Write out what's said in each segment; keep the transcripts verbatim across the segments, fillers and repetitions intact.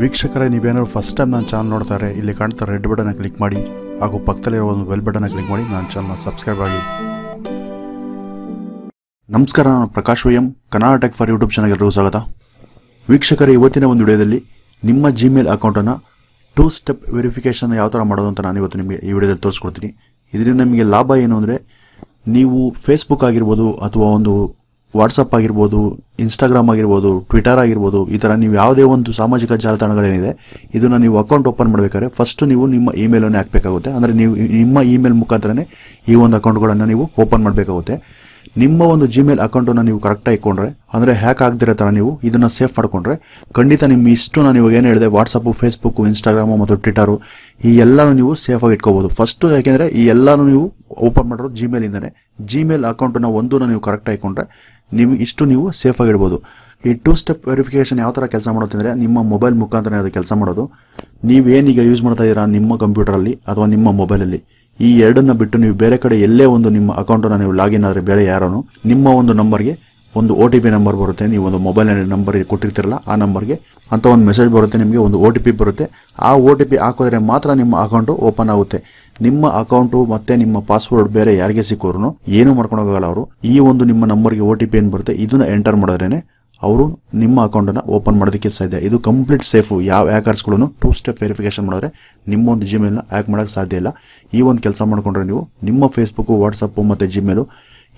ವೀಕ್ಷಕರೇ, ನೀವೇನಾದ್ರು first time ನಾನು ಚಾನಲ್ ನೋಡ್ತಾರೆ ಇಲ್ಲಿ ಕಾಣ್ತಾ ರೆಡ್ ಬಟನ್ನ ಕ್ಲಿಕ್ ಮಾಡಿ ಹಾಗೂ ಪಕ್ಕದಲ್ಲಿರುವ ಒಂದು ಬೆಲ್ ಬಟನ್ನ ಕ್ಲಿಕ್ ಮಾಡಿ ನನ್ನ ಚಾನಲ್ನ ಸಬ್ಸ್ಕ್ರೈಬ್ ಆಗಿ. ನಮಸ್ಕಾರ, ನಾನು Prakash Y M, Kannada tech for YouTube ಚಾನಲ್ಗೆ ಎಲ್ಲರಿಗೂ ಸ್ವಾಗತ. ವೀಕ್ಷಕರೇ, ಇವತ್ತಿನ ಒಂದು ವಿಡಿಯೋದಲ್ಲಿ ನಿಮ್ಮ ಜಿಮೇಲ್ ಅಕೌಂಟನ್ನು ಟೂ ಸ್ಟೆಪ್ ವೆರಿಫಿಕೇಷನ್ ಯಾವ ಥರ ಮಾಡೋದು ಅಂತ ನಾನು ಇವತ್ತು ನಿಮಗೆ ಈ ವಿಡಿಯೋದಲ್ಲಿ ತೋರಿಸ್ಕೊಡ್ತೀನಿ. ಇದರಿಂದ ನಿಮಗೆ ಲಾಭ ಏನು ಅಂದರೆ, ನೀವು ಫೇಸ್ಬುಕ್ ಆಗಿರ್ಬೋದು ಅಥವಾ ಒಂದು ವಾಟ್ಸಪ್ ಆಗಿರ್ಬೋದು, ಇನ್ಸ್ಟಾಗ್ರಾಮ್ ಆಗಿರ್ಬೋದು, ಟ್ವಿಟರ್ ಆಗಿರ್ಬೋದು, ಈ ಥರ ನೀವು ಯಾವುದೇ ಒಂದು ಸಾಮಾಜಿಕ ಜಾಲತಾಣಗಳೇನಿದೆ ಇದನ್ನು ನೀವು ಅಕೌಂಟ್ ಓಪನ್ ಮಾಡಬೇಕಾದ್ರೆ ಫಸ್ಟು ನೀವು ನಿಮ್ಮ ಇಮೇಲನ್ನೇ ಹಾಕಬೇಕಾಗುತ್ತೆ. ಅಂದರೆ ನೀವು ನಿಮ್ಮ ಇಮೇಲ್ ಮುಖಾಂತರನೇ ಈ ಒಂದು ಅಕೌಂಟ್ಗಳನ್ನು ನೀವು ಓಪನ್ ಮಾಡಬೇಕಾಗುತ್ತೆ. ನಿಮ್ಮ ಒಂದು ಜಿಮೇಲ್ ಅಕೌಂಟನ್ನು ನೀವು ಕರೆಕ್ಟಾಗಿ ಇಟ್ಕೊಂಡ್ರೆ, ಅಂದರೆ ಹ್ಯಾಕ್ ಆಗದಿರೋ ಥರ ನೀವು ಇದನ್ನು ಸೇಫ್ ಮಾಡಿಕೊಂಡ್ರೆ ಖಂಡಿತ ನಿಮ್ಮ ಇಷ್ಟು ನಾನು ಇವಾಗ ಏನು ಹೇಳಿದೆ, ವಾಟ್ಸಪ್ಪು, ಫೇಸ್ಬುಕ್ಕು, ಇನ್ಸ್ಟಾಗ್ರಾಮು ಮತ್ತು ಟ್ವಿಟರು ಈ ಎಲ್ಲನೂ ನೀವು ಸೇಫಾಗಿ ಇಟ್ಕೋಬೋದು ಫಸ್ಟು. ಯಾಕೆಂದರೆ ಈ ಎಲ್ಲನೂ ನೀವು ಓಪನ್ ಮಾಡಿರೋ ಜಿಮೇಲಿಂದನೇ. ಜಿಮೇಲ್ ಅಕೌಂಟನ್ನು ಒಂದನ್ನು ನೀವು ಕರೆಕ್ಟಾಗಿ ಇಟ್ಕೊಂಡ್ರೆ ನಿಮ್ಗೆ ಇಷ್ಟು ನೀವು ಸೇಫಾಗಿ ಇಡ್ಬೋದು. ಈ ಟೂ ಸ್ಟೆಪ್ ವೆರಿಫಿಕೇಷನ್ ಯಾವ ಥರ ಕೆಲಸ ಮಾಡೋದಂದರೆ, ನಿಮ್ಮ ಮೊಬೈಲ್ ಮುಖಾಂತರನೇ ಅದು ಕೆಲಸ ಮಾಡೋದು. ನೀವೇನೀಗ ಯೂಸ್ ಮಾಡ್ತಾ ಇದ್ದೀರಾ ನಿಮ್ಮ ಕಂಪ್ಯೂಟರಲ್ಲಿ ಅಥವಾ ನಿಮ್ಮ ಮೊಬೈಲಲ್ಲಿ, ಈ ಎರಡನ್ನು ಬಿಟ್ಟು ನೀವು ಬೇರೆ ಕಡೆ ಎಲ್ಲೇ ಒಂದು ನಿಮ್ಮ ಅಕೌಂಟನ್ನು ನೀವು ಲಾಗಿನ್ ಆದರೆ ಬೇರೆ ಯಾರನ್ನು ನಿಮ್ಮ ಒಂದು ನಂಬರ್ಗೆ ಒಂದು ಓ ಟಿ ಪಿ ನಂಬರ್ ಬರುತ್ತೆ. ನೀವು ಒಂದು ಮೊಬೈಲ್ ನಂಬರ್ ಕೊಟ್ಟಿರ್ತಿರಲ್ಲ, ಆ ನಂಬರ್ಗೆ ಅಂತ ಒಂದು ಮೆಸೇಜ್ ಬರುತ್ತೆ, ನಿಮಗೆ ಒಂದು ಓ ಟಿ ಪಿ ಬರುತ್ತೆ. ಆ ಓ ಟಿ ಪಿ ಹಾಕಿದ್ರೆ ಮಾತ್ರ ನಿಮ್ಮ ಅಕೌಂಟು ಓಪನ್ ಆಗುತ್ತೆ. ನಿಮ್ಮ ಅಕೌಂಟು ಮತ್ತು ನಿಮ್ಮ ಪಾಸ್ವರ್ಡ್ ಬೇರೆ ಯಾರಿಗೆ ಸಿಕ್ಕೋರು ಏನೂ ಮಾಡ್ಕೊಂಡೋಗಲ್ಲ ಅವರು. ಈ ಒಂದು ನಿಮ್ಮ ನಂಬರ್ಗೆ ಓ ಟಿ ಪಿ ಏನು ಬರುತ್ತೆ ಇದನ್ನು ಎಂಟರ್ ಮಾಡಿದ್ರೇ ಅವರು ನಿಮ್ಮ ಅಕೌಂಟನ್ನು ಓಪನ್ ಮಾಡೋದಕ್ಕೆ ಸಾಧ್ಯ. ಇದು ಕಂಪ್ಲೀಟ್ ಸೇಫು. ಯಾವ ಹ್ಯಾಕರ್ಸ್ಗಳೂ ಟೂ ಸ್ಟೆಪ್ ವೆರಿಫಿಕೇಷನ್ ಮಾಡಿದ್ರೆ ನಿಮ್ಮೊಂದು ಜಿಮೇಲ್ನ ಹ್ಯಾಕ್ ಮಾಡೋಕ್ಕೆ ಸಾಧ್ಯ ಇಲ್ಲ. ಈ ಒಂದು ಕೆಲಸ ಮಾಡಿಕೊಂಡ್ರೆ ನೀವು ನಿಮ್ಮ ಫೇಸ್ಬುಕ್ಕು, ವಾಟ್ಸಪ್ಪು ಮತ್ತು ಜಿಮೇಲು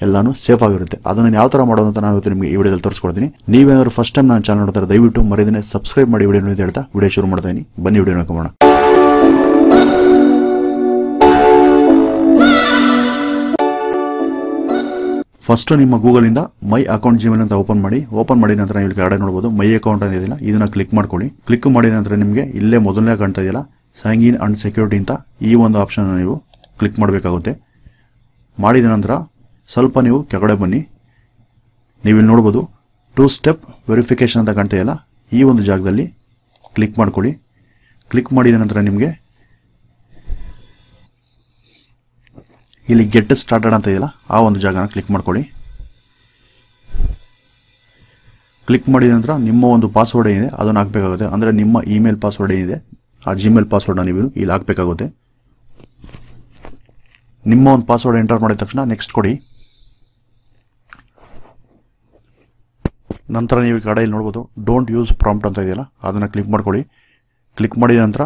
ಎಲ್ಲನೂ ಸೇಫ್ ಆಗಿರುತ್ತೆ. ಅದನ್ನು ಯಾವ ಥರ ಮಾಡೋದು ಅಂತ ನಾನು ನಿಮಗೆ ಈ ವಿಡಿಯೋದಲ್ಲಿ ತೋರಿಸ್ಕೊಡ್ತೀನಿ. ನೀವೇನಾದರೂ ಫಸ್ಟ್ ಟೈಮ್ ನಾನು ಚಾನಲ್ ನೋಡ್ತಾರೆ ದಯವಿಟ್ಟು ಮರೆಯದೇ ಸಬ್ಸ್ಕ್ರೈಬ್ ಮಾಡಿ ವಿಡಿಯೋ ನೋಡಿ ಹೇಳ್ತಾ ವಿಡಿಯೋ ಶುರು ಮಾಡ್ತೀನಿ. ಬನ್ನಿ ವಿಡಿಯೋ ನೋಡ್ಕೊಳ್ಳೋಣ. ಫಸ್ಟು ನಿಮ್ಮ ಗೂಗಲಿಂದ ಮೈ ಅಕೌಂಟ್ ಜಿಮೇಲ್ ಅಂತ ಓಪನ್ ಮಾಡಿ. ಓಪನ್ ಮಾಡಿದ ನಂತರ ಇಲ್ಲಿ ಕೆಳಗಡೆ ನೋಡ್ಬೋದು ಮೈ ಅಕೌಂಟ್ ಅಂತ ಇದೆಯಲ್ಲ, ಇದನ್ನು ಕ್ಲಿಕ್ ಮಾಡ್ಕೊಳ್ಳಿ. ಕ್ಲಿಕ್ ಮಾಡಿದ ನಂತರ ನಿಮಗೆ ಇಲ್ಲೇ ಮೊದಲನೇ ಕಾಣ್ತಾ ಇದೆಯಲ್ಲ ಸೈನ್ ಇನ್ ಆ್ಯಂಡ್ ಸೆಕ್ಯೂರಿಟಿ ಅಂತ, ಈ ಒಂದು ಆಪ್ಷನ್ ನೀವು ಕ್ಲಿಕ್ ಮಾಡಬೇಕಾಗುತ್ತೆ. ಮಾಡಿದ ನಂತರ ಸ್ವಲ್ಪ ನೀವು ಕೆಳಗಡೆ ಬನ್ನಿ. ನೀವು ಇಲ್ಲಿ ನೋಡ್ಬೋದು ಟೂ ಸ್ಟೆಪ್ ವೆರಿಫಿಕೇಷನ್ ಅಂತ ಕಾಣ್ತಾ ಇದೆಯಲ್ಲ, ಈ ಒಂದು ಜಾಗದಲ್ಲಿ ಕ್ಲಿಕ್ ಮಾಡ್ಕೊಳ್ಳಿ. ಕ್ಲಿಕ್ ಮಾಡಿದ ನಂತರ ನಿಮಗೆ ಇಲ್ಲಿ ಗೆಟ್ ಸ್ಟಾರ್ಟೆಡ್ ಅಂತ ಇದೆಯಲ್ಲ, ಆ ಒಂದು ಜಾಗನ ಕ್ಲಿಕ್ ಮಾಡ್ಕೊಳ್ಳಿ. ಕ್ಲಿಕ್ ಮಾಡಿದ ನಂತರ ನಿಮ್ಮ ಒಂದು ಪಾಸ್ವರ್ಡ್ ಏನಿದೆ ಅದನ್ನು ಹಾಕಬೇಕಾಗುತ್ತೆ. ಅಂದರೆ ನಿಮ್ಮ ಇಮೇಲ್ ಪಾಸ್ವರ್ಡ್ ಏನಿದೆ ಆ ಜಿಮೇಲ್ ಪಾಸ್ವರ್ಡ್ನ ನೀವು ಇಲ್ಲಿ ಹಾಕಬೇಕಾಗುತ್ತೆ. ನಿಮ್ಮ ಒಂದು ಪಾಸ್ವರ್ಡ್ ಎಂಟರ್ ಮಾಡಿದ ತಕ್ಷಣ ನೆಕ್ಸ್ಟ್ ಕೊಡಿ. ನಂತರ ನೀವು ಕಡೆಯಲ್ಲಿ ನೋಡ್ಬೋದು ಡೋಂಟ್ ಯೂಸ್ ಪ್ರಾಂಪ್ಟ್ ಅಂತ ಇದೆಯಲ್ಲ, ಅದನ್ನು ಕ್ಲಿಕ್ ಮಾಡ್ಕೊಳ್ಳಿ. ಕ್ಲಿಕ್ ಮಾಡಿದ ನಂತರ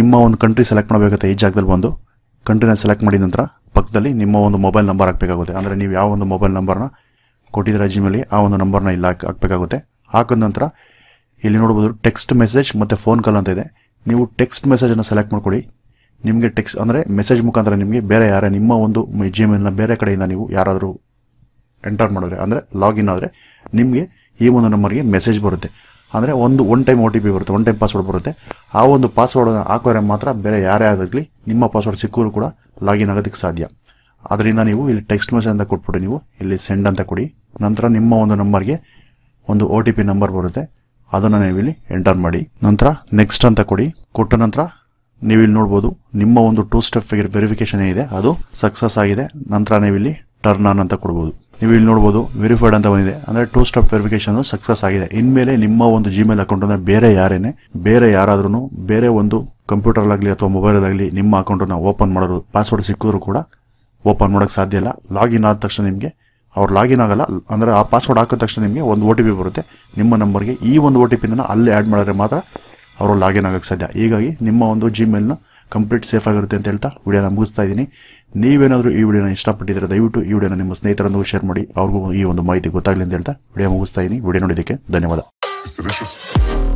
ನಿಮ್ಮ ಒಂದು ಕಂಟ್ರಿ ಸೆಲೆಕ್ಟ್ ಮಾಡಬೇಕಾಗುತ್ತೆ. ಈ ಜಾಗದಲ್ಲಿ ಬಂದು ಕಂಟ್ರಿನ ಸೆಲೆಕ್ಟ್ ಮಾಡಿದ ನಂತರ ಪಕ್ಕದಲ್ಲಿ ನಿಮ್ಮ ಒಂದು ಮೊಬೈಲ್ ನಂಬರ್ ಹಾಕಬೇಕಾಗುತ್ತೆ. ಅಂದರೆ ನೀವು ಯಾವ ಒಂದು ಮೊಬೈಲ್ ನಂಬರ್ನ ಕೊಟ್ಟಿದ್ದೀರ ಜಿಮೇಲಿಗೆ ಆ ಒಂದು ನಂಬರ್ನ ಇಲ್ಲಿ ಹಾಕಿ ಹಾಕಬೇಕಾಗುತ್ತೆ. ಹಾಕಿದ ನಂತರ ಇಲ್ಲಿ ನೋಡ್ಬೋದು ಟೆಕ್ಸ್ಟ್ ಮೆಸೇಜ್ ಮತ್ತು ಫೋನ್ ಕಾಲ್ ಅಂತ ಇದೆ. ನೀವು ಟೆಕ್ಸ್ಟ್ ಮೆಸೇಜನ್ನು ಸೆಲೆಕ್ಟ್ ಮಾಡ್ಕೊಳ್ಳಿ. ನಿಮಗೆ ಟೆಕ್ಸ್ಟ್ ಅಂದರೆ ಮೆಸೇಜ್ ಮುಖಾಂತರ ನಿಮಗೆ ಬೇರೆ ಯಾರೇ ನಿಮ್ಮ ಒಂದು ಜಿಮೇಲ್ನ ಬೇರೆ ಕಡೆಯಿಂದ ನೀವು ಯಾರಾದರೂ ಎಂಟರ್ ಮಾಡಿದ್ರೆ, ಅಂದರೆ ಲಾಗಿನ್ ಆದರೆ ನಿಮಗೆ ಈ ಒಂದು ನಂಬರ್ಗೆ ಮೆಸೇಜ್ ಬರುತ್ತೆ. ಅಂದರೆ ಒಂದು one time O T P ಬರುತ್ತೆ, ಒನ್ ಟೈಮ್ ಪಾಸ್ವರ್ಡ್ ಬರುತ್ತೆ. ಆ ಒಂದು ಪಾಸ್ವರ್ಡನ್ನು ಹಾಕೋರೆ ಮಾತ್ರ ಬೇರೆ ಯಾರೇ ಆಗಿರಲಿ ನಿಮ್ಮ ಪಾಸ್ವರ್ಡ್ ಸಿಕ್ಕರೂ ಕೂಡ ಲಾಗಿನ್ ಆಗೋದಕ್ಕೆ ಸಾಧ್ಯ. ಅದರಿಂದ ನೀವು ಇಲ್ಲಿ ಟೆಕ್ಸ್ಟ್ ಮೆಸೇಜ್ ಅಂತ ಕೊಟ್ಬಿಟ್ಟು ನೀವು ಇಲ್ಲಿ ಸೆಂಡ್ ಅಂತ ಕೊಡಿ. ನಂತರ ನಿಮ್ಮ ಒಂದು ನಂಬರ್ಗೆ ಒಂದು ಓ ಟಿ ಪಿ ನಂಬರ್ ಬರುತ್ತೆ, ಅದನ್ನು ನೀವು ಇಲ್ಲಿ ಎಂಟರ್ ಮಾಡಿ. ನಂತರ ನೆಕ್ಸ್ಟ್ ಅಂತ ಕೊಡಿ. ಕೊಟ್ಟ ನಂತರ ನೀವು ಇಲ್ಲಿ ನೋಡ್ಬೋದು ನಿಮ್ಮ ಒಂದು ಟೂ ಸ್ಟೆಪ್ ವೆರಿಫಿಕೇಷನ್ ಏನಿದೆ ಅದು ಸಕ್ಸಸ್ ಆಗಿದೆ. ನಂತರ ನೀವು ಇಲ್ಲಿ ಟರ್ನ್ ಆನ್ ಅಂತ ಕೊಡ್ಬೋದು. ನೀವು ಇಲ್ಲಿ ನೋಡ್ಬೋದು ವೆರಿಫೈಡ್ ಅಂತ ಬಂದಿದೆ. ಅಂದರೆ ಟೂ ಸ್ಟೆಪ್ ವೆರಿಫಿಕೇಷನ್ ಸಕ್ಸಸ್ ಆಗಿದೆ. ಇನ್ಮೇಲೆ ನಿಮ್ಮ ಒಂದು ಜಿಮೇಲ್ ಅಕೌಂಟನ್ನು ಬೇರೆ ಯಾರೇನೆ ಬೇರೆ ಯಾರಾದ್ರೂ ಬೇರೆ ಒಂದು ಕಂಪ್ಯೂಟರ್ಲಾಗಲಿ ಅಥವಾ ಮೊಬೈಲಲ್ಲಾಗಲಿ ನಿಮ್ಮ ಅಕೌಂಟನ್ನು ಓಪನ್ ಮಾಡೋದು ಪಾಸ್ವರ್ಡ್ ಸಿಕ್ಕಿದ್ರು ಕೂಡ ಓಪನ್ ಮಾಡೋಕ್ಕೆ ಸಾಧ್ಯ ಇಲ್ಲ. ಲಾಗಿನ್ ಆದ ತಕ್ಷಣ ನಿಮಗೆ ಅವ್ರು ಲಾಗಿನ್ ಆಗಲ್ಲ. ಅಂದರೆ ಆ ಪಾಸ್ವರ್ಡ್ ಹಾಕಿದ ತಕ್ಷಣ ನಿಮಗೆ ಒಂದು ಓ ಟಿ ಪಿ ಬರುತ್ತೆ ನಿಮ್ಮ ನಂಬರ್ಗೆ. ಈ ಒಂದು ಓ ಟಿ ಪಿನ ಅಲ್ಲೇ ಆ್ಯಡ್ ಮಾಡಿದ್ರೆ ಮಾತ್ರ ಅವರು ಲಾಗಿನ್ ಆಗೋಕ್ಕೆ ಸಾಧ್ಯ. ಹೀಗಾಗಿ ನಿಮ್ಮ ಒಂದು ಜಿಮೇಲ್ನ ಕಂಪ್ಲೀಟ್ ಸೇಫ್ ಆಗಿರುತ್ತೆ ಅಂತ ಹೇಳ್ತಾ ವಿಡಿಯೋನ ಮುಗಿಸ್ತಾ ಇದ್ದೀನಿ. ನೀವೇನಾದರೂ ಈ ವಿಡಿಯೋನ ಇಷ್ಟಪಟ್ಟಿದ್ದರೆ ದಯವಿಟ್ಟು ಈ ವಿಡಿಯೋನ ನಿಮ್ಮ ಸ್ನೇಹಿತರೊಂದಿಗೆ ಶೇರ್ ಮಾಡಿ, ಅವ್ರಿಗೂ ಈ ಒಂದು ಮಾಹಿತಿ ಗೊತ್ತಾಗಲಿ ಅಂತ ಹೇಳ್ತಾ ವಿಡಿಯೋ ಮುಗಿಸ್ತಾ ಇದ್ದೀನಿ. ವಿಡಿಯೋ ನೋಡಿದ್ದಕ್ಕೆ ಧನ್ಯವಾದ.